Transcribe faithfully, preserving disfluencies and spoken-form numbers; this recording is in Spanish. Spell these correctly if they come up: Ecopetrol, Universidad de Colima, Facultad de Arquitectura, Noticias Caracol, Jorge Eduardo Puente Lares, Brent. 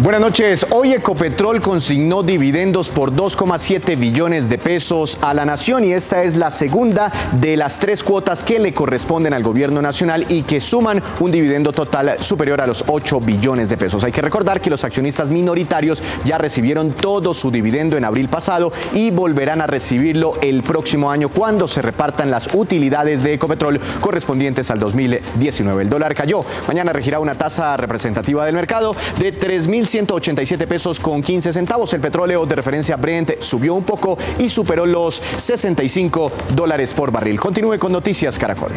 Buenas noches. Hoy Ecopetrol consignó dividendos por dos coma siete billones de pesos a la nación y esta es la segunda de las tres cuotas que le corresponden al gobierno nacional y que suman un dividendo total superior a los ocho billones de pesos. Hay que recordar que los accionistas minoritarios ya recibieron todo su dividendo en abril pasado y volverán a recibirlo el próximo año cuando se repartan las utilidades de Ecopetrol correspondientes al dos mil diecinueve. El dólar cayó. Mañana regirá una tasa representativa del mercado de tres mil ciento ochenta y siete pesos con quince centavos. El petróleo de referencia Brent subió un poco y superó los sesenta y cinco dólares por barril. Continúe con Noticias Caracol.